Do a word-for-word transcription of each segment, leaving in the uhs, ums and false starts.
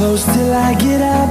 close till I get up.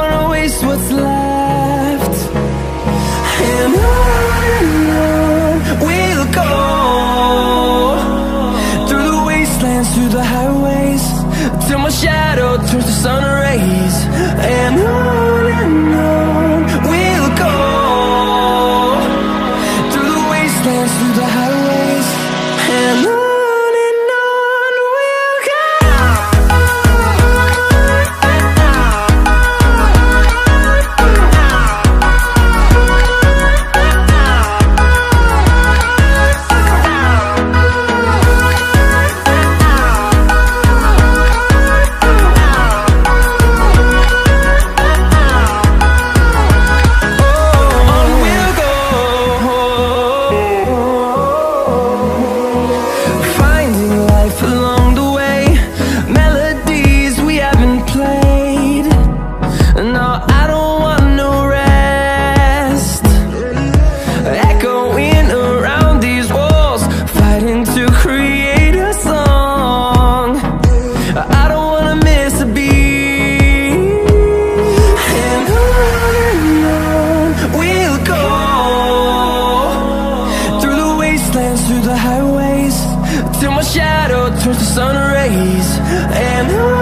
wanna waste what's left. And on we'll go, through the wastelands, through the highways, till my shadow turns to sun rays. And on and on we'll go, through the wastelands, through the highways, and on. Through the highways, till my shadow turns to sun rays. And I